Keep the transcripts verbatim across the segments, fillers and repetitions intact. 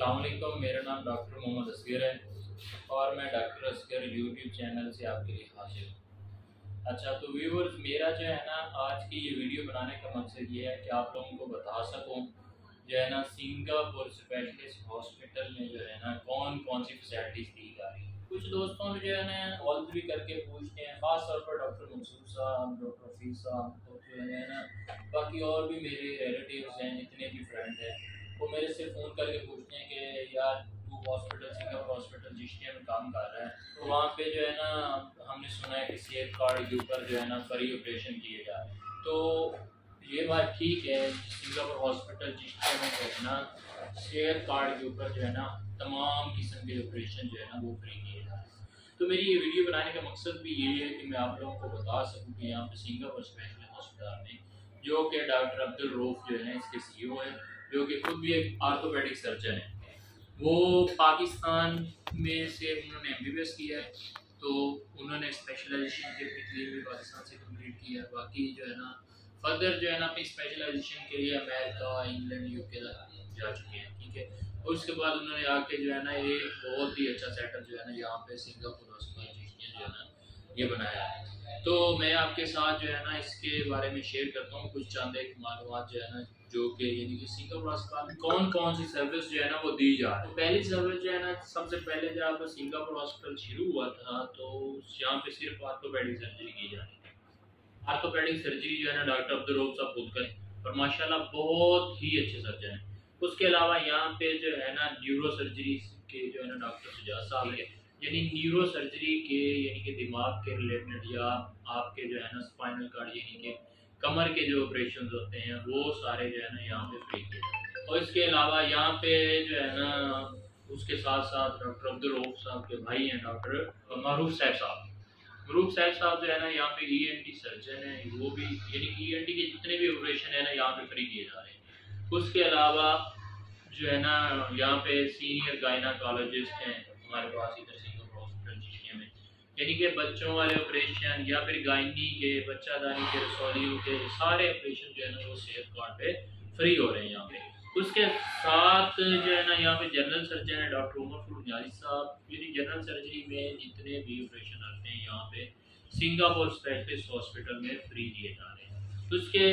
अस्सलाम वालेकुम, मेरा नाम डॉक्टर मोहम्मद असगर है और मैं डॉक्टर असगर यूट्यूब चैनल से आपके लिए हाजिर हूँ। अच्छा तो व्यूवर्स, मेरा जो है ना आज की ये वीडियो बनाने का मकसद ये है कि आप लोगों को बता सकूँ जो है ना सिंगापुर स्पेशलिस्ट हॉस्पिटल में जो है ना कौन कौन सी फैसिलिटीज़ दी जा रही है। कुछ दोस्तों ने जो है ना कॉल भी करके पूछते हैं, ख़ास तौर पर डॉक्टर मंसूर साहब, डॉक्टर रफी साहब, तो जो है ना बाकी और भी मेरे रिलेटिव्स हैं, जितने भी फ्रेंड हैं, वो मेरे से फ़ोन करके पूछते हैं कि यार तू हॉस्पिटल सिंगापुर हॉस्पिटल जिश्टियन में काम कर रहा है, तो वहाँ पे जो है ना हमने सुना है कि सेहत कार्ड के ऊपर जो है ना फ्री ऑपरेशन किए जा रहे हैं। तो ये बात ठीक है, सिंगापुर हॉस्पिटल जिश्टियन में जो है ना सेहत कार्ड के ऊपर जो है ना तमाम किस्म के ऑपरेशन जो है ना वो फ्री किए जा रहे हैं। तो मेरी ये वीडियो बनाने का मकसद भी ये है कि मैं आप लोगों को बता सकूँ कि यहाँ पर सिंगापुर स्पेशलिस्ट हॉस्पिटल में जो कि डॉक्टर अब्दुल रऊफ जो है इसके सी ई ओ है, जो कि खुद भी एक आर्थोपेडिक सर्जन है, वो पाकिस्तान में से उन्होंने एम बी बी एस किया है, तो उन्होंने स्पेशलाइजेशन के लिए भी पाकिस्तान से कम्प्लीट किया है। बाकी जो है ना फर्दर जो है ना अपनी स्पेशलाइजेशन के लिए अमेरिका, इंग्लैंड, यूके जा चुके हैं, ठीक है। और उसके बाद उन्होंने आके जो है ना ये बहुत ही अच्छा सेटअप जो है ना यहाँ पे सिंगापुर हॉस्पिटल जिश्टियन जो है ना ये बनाया है। तो मैं आपके साथ जो है ना इसके बारे में शेयर करता हूँ कुछ चंद एक मालूमात जो है ना जो कि यानी कि सिंगापुर अस्पताल में कौन कौन सी सर्विस जो है ना वो दी जा रही है। तो पहली सर्विस जो है ना सबसे पहले जब आपका सिंगापुर हॉस्पिटल शुरू हुआ था तो यहाँ पे सिर्फ आर्थोपेडिक सर्जरी की जा रही थी। आर्थोपेडिक सर्जरी जो है ना डॉक्टर अब्दुल रऊफ साहब खुद करें और माशाल्लाह बहुत ही अच्छे सर्जन हैं। उसके अलावा यहाँ पे जो है ना न्यूरो सर्जरी के जो है ना डॉक्टर सुजात साहब है, यानी न्यूरो सर्जरी के यानी कि दिमाग के रिलेटेड या आपके जो है ना स्पाइनल कार्ड यानी कि कमर के जो ऑपरेशन होते हैं वो सारे जो है ना यहाँ पे फ्री किए। और इसके अलावा यहाँ पे जो है ना उसके साथ साथ डॉक्टर अब्दुल रऊफ साहब के भाई हैं डॉक्टर मरूफ साहब साहब मरूफ साहब साहब जो है ना यहाँ पे ई एन टी सर्जन हैं, वो भी यानी कि ई एन टी के जितने भी ऑपरेशन है ना यहाँ पे फ्री किए जा रहे हैं। उसके अलावा जो है ना यहाँ पे सीनियर गायनाकोलॉजिस्ट हैं हमारे पास इधर सिंगापुर हॉस्पिटल जिश्टियन में, यानी कि बच्चों वाले ऑपरेशन या फिर गायनी के, बच्चादानी के, रसौलियों के सारे ऑपरेशन जो है ना वो सेहत कार्ड पे फ्री हो रहे हैं यहाँ पे। उसके साथ जो है ना यहाँ पे जनरल सर्जन है डॉक्टर उमर फरजानी साहब, यानी जनरल सर्जरी में जितने भी ऑपरेशन आते हैं यहाँ पे सिंगापुर स्पेशलिस्ट हॉस्पिटल में फ्री किए जा रहे हैं। उसके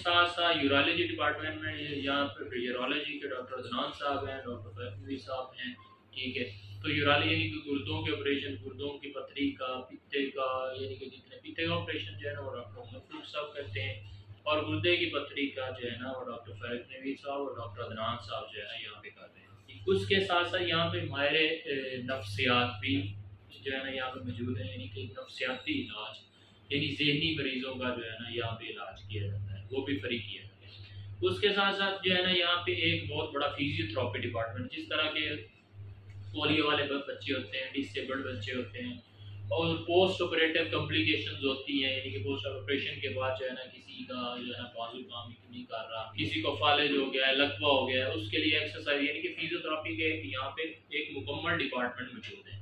साथ साथ यूरोलॉजी डिपार्टमेंट में यहाँ पर यूरोलॉजी के डॉक्टर अदनान साहब हैं, डॉक्टर फहमी साहब हैं, ठीक है। तो यूरोलॉजी यानी कि गुर्दों के ऑपरेशन, गुर्दों की पथरी का, पित्ते का, यानी कि जितने पित्ते का ऑपरेशन जो है ना वो डॉक्टर उमर फारूक साहब करते हैं, और गुर्दे की पथरी का जो है ना वो डॉक्टर फरूक साहब और डॉक्टर अदनान साहब जो है ना यहाँ पे करते हैं। उसके साथ साथ यहाँ पे माहिर नफ्सियात भी जो है ना यहाँ पे मौजूद है, यानी कि नफ्सियाती इलाज यानी जहनी मरीज़ों का जो है ना यहाँ पे इलाज किया जाता है, वो भी फ्री किया जाता है। उसके साथ साथ जो है ना यहाँ पे एक बहुत बड़ा फिजियोथेरापी डिपार्टमेंट, जिस तरह के पोलियो वाले बच्चे होते हैं, डिसेबल्ड बच्चे होते हैं, और पोस्ट ऑपरेटिव कॉम्प्लिकेशंस होती हैं, यानी कि पोस्ट ऑपरेशन के बाद जो है ना किसी का जो है ना बाजू काम नहीं कर रहा, किसी को फालेज हो गया है, लकवा हो गया है, उसके लिए एक्सरसाइज यानी कि फिजियोथेरापी के यहाँ पे एक मुकम्मल डिपार्टमेंट मौजूद है।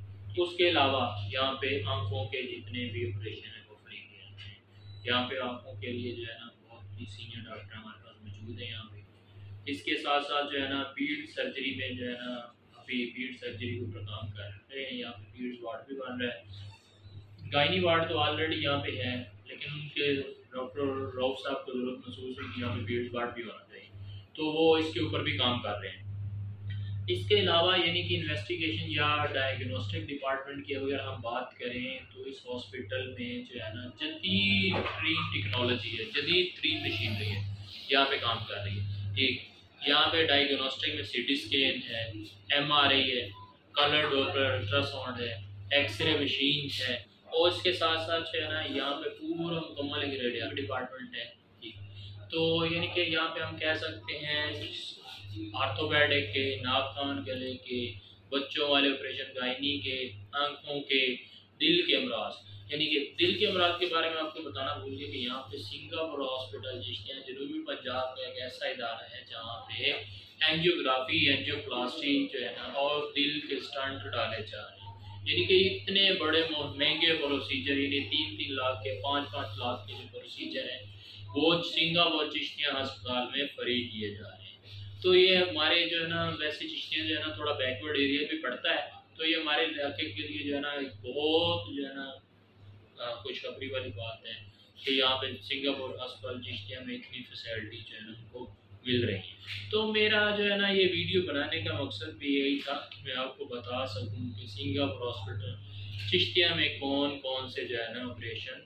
उसके अलावा यहाँ पे आँखों के जितने भी ऑपरेशन हैं वो फ्री किए जाते हैं। यहाँ पे आँखों के लिए जो है ना बहुत ही सीनियर डॉक्टर हमारे पास मौजूद है यहाँ पे। इसके साथ साथ जो है ना बीड सर्जरी में जो है ना बीड सर्जरी के ऊपर काम कर रहे हैं, यहाँ पे बीड्स वार्ड भी बन रहा है। गायनी वार्ड तो ऑलरेडी यहाँ पे है, लेकिन उनके डॉक्टर राव साहब को जरूरत महसूस हुई कि यहाँ पे बीड्स वार्ड भी होना चाहिए, तो वो इसके ऊपर भी काम कर रहे हैं। इसके अलावा यानी कि इन्वेस्टिगेशन या डायग्नोस्टिक डिपार्टमेंट की अगर हम बात करें तो इस हॉस्पिटल में जो है ना जदीद ट्रीन टेक्नोलॉजी है, जदीद ट्रीन मशीनरी है यहाँ पे काम कर रही है, ठीक। यहाँ पे डायग्नोस्टिक में सी टी स्कैन है, एम आर आई है, कलर डॉपलर अल्ट्रासाउंड है, एक्सरे मशीन है, और इसके साथ साथ जो है ना यहाँ पे पूरा मुकम्मल एक रेडियो डिपार्टमेंट है, ठीक। तो यानी कि यहाँ पे हम कह सकते हैं आर्थोपेडिक के, नाक कान गले के, बच्चों वाले ऑपरेशन, गायनी के, आँखों के, दिल के अमराज, यानी कि दिल के अमराज के बारे में आपको बताना भूल गया कि यहाँ पे सिंगापुर हॉस्पिटल जिश्टियन जनूबी पंजाब का एक ऐसा इदारा है जहाँ पे एंजियोग्राफी, एंजियोप्लास्टी जो है ना और दिल के स्टंट डाले जा रहे हैं, यानी कि इतने बड़े महंगे प्रोसीजर यानी तीन तीन लाख के, पाँच पाँच लाख के जो प्रोसीजर हैं वो सिंगापुर जिश्टियन हस्पताल में फ्री किए जा रहे हैं। तो ये हमारे जो है ना वैसे चिश्तियाँ जो है ना थोड़ा बैकवर्ड एरिया भी पड़ता है, तो ये हमारे इलाके के लिए जो है ना एक बहुत जो है ना खुशखबरी वाली बात है कि यहाँ पे सिंगापुर अस्पताल चिश्तिया में इतनी फैसिलिटी जो है ना उनको मिल रही है। तो मेरा जो है ना ये वीडियो बनाने का मकसद भी यही था कि मैं आपको बता सकूँ कि सिंगापुर हॉस्पिटल चिश्तिया में कौन कौन से जो है ना ऑपरेशन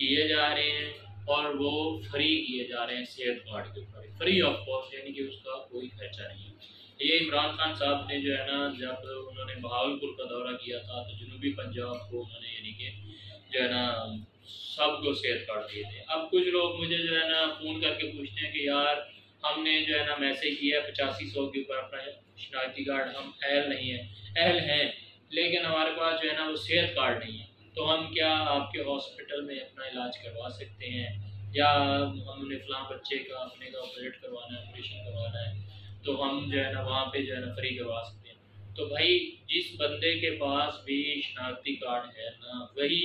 किए जा रहे हैं और वो फ्री किए जा रहे हैं सेहत कार्ड के ऊपर, फ्री ऑफ कॉस्ट, यानी कि उसका कोई खर्चा नहीं है। ये इमरान खान साहब ने जो है ना जब उन्होंने बहावलपुर का दौरा किया था तो जनूबी पंजाब को उन्होंने यानी कि जो है ना सबको सेहत कार्ड दिए थे। अब कुछ लोग मुझे जो है ना फ़ोन करके पूछते हैं कि यार हमने जो है ना मैसेज किया है पचासी सौ के ऊपर अपना शनाख्ती कार्ड, हम अहल नहीं है, अहल हैं लेकिन हमारे पास जो है ना वो सेहत कार्ड नहीं है, तो हम क्या आपके हॉस्पिटल में अपना इलाज करवा सकते हैं या हमने फलां बच्चे का अपने का ऑपरेट करवाना है, ऑपरेशन करवाना है तो हम जो है ना वहाँ पे जो है ना फ्री करवा सकते हैं। तो भाई जिस बंदे के पास भी शनाख्ती कार्ड है ना वही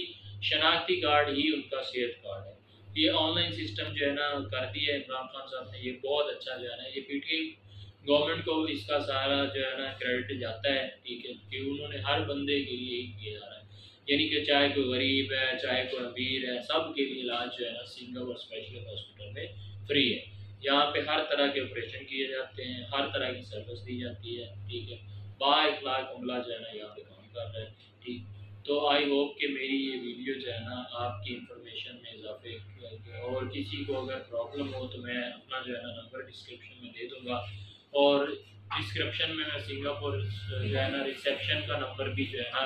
शनाख्ती कार्ड ही उनका सेहत कार्ड है। ये ऑनलाइन सिस्टम जो है ना कर दिया है इमरान खान साहब ने, ये बहुत अच्छा जो है ना ये पीटीएम गवर्नमेंट को इसका सारा जो है ना क्रेडिट जाता है, ठीक है, कि उन्होंने हर बंदे के लिए यही किया जा रहा है, यानी कि चाहे कोई गरीब है चाहे कोई अमीर है सब के लिए इलाज जो है ना सिंगापुर स्पेशलिस्ट हॉस्पिटल में फ्री है। यहाँ पे हर तरह के ऑपरेशन किए जाते हैं, हर तरह की सर्विस दी जाती है, ठीक है, बाईस लाख अमला जो है ना यहाँ पे काम कर रहा है, ठीक। तो आई होप कि मेरी ये वीडियो जो है ना आपकी इंफॉर्मेशन में इजाफे करेगी और किसी को अगर प्रॉब्लम हो तो मैं अपना जो है ना नंबर डिस्क्रिप्शन में दे दूँगा और डिस्क्रिप्शन में मैं सिंगापुर जो है ना रिसेप्शन का नंबर भी जो है ना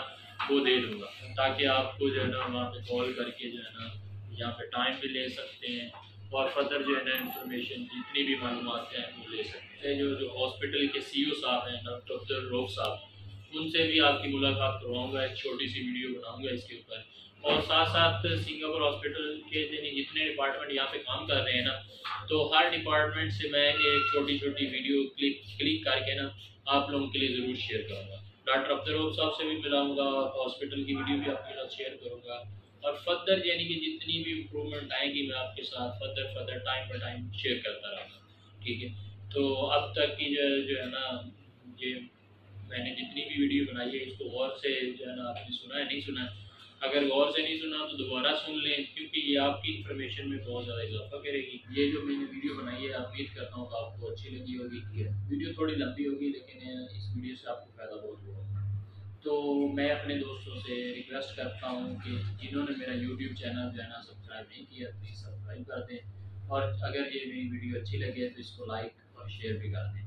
वो दे दूँगा ताकि आपको जो है ना वहाँ पे कॉल करके जो है ना यहाँ पे टाइम भी ले सकते हैं और फर्दर जो है ना इंफॉर्मेशन जितनी भी मालूमात हैं वो ले सकते हैं। जो जो हॉस्पिटल के सी ओ साहब हैं डॉक्टर रौफ साहब, उनसे भी आपकी मुलाकात करवाऊँगा, एक छोटी सी वीडियो बनाऊँगा इसके ऊपर और साथ साथ सिंगापुर हॉस्पिटल के जितने डिपार्टमेंट यहाँ पे काम कर रहे हैं ना तो हर डिपार्टमेंट से मैं एक छोटी छोटी वीडियो क्लिक क्लिक करके ना आप लोगों के लिए ज़रूर शेयर करूँगा। डॉक्टर अब्दुल रऊफ साहब से भी मिलाऊंगा और हॉस्पिटल की वीडियो भी आपके साथ शेयर करूंगा और फर्दर यानी कि जितनी भी इम्प्रूवमेंट आएगी मैं आपके साथ further further time by time share करता रहूँगा, ठीक है। तो अब तक की जो जो है ना ये मैंने जितनी भी वीडियो बनाई है इसको गौर से जो है ना आपने सुना है नहीं सुना, अगर गौर से नहीं सुना तो दोबारा सुन लें क्योंकि ये आपकी इन्फॉर्मेशन में बहुत ज़्यादा इजाफा करेगी। ये जो मैंने वीडियो बनाई है उम्मीद करता हूँ आपको अच्छी लगी होगी, वीडियो थोड़ी लंबी होगी लेकिन इस वीडियो से आपको फ़ायदा बहुत होगा। तो मैं अपने दोस्तों से रिक्वेस्ट करता हूँ कि जिन्होंने मेरा यूट्यूब चैनल जो है ना सब्सक्राइब नहीं किया प्लीज़ सब्सक्राइब कर दें और अगर ये मेरी वीडियो अच्छी लगे तो इसको लाइक और शेयर भी कर दें।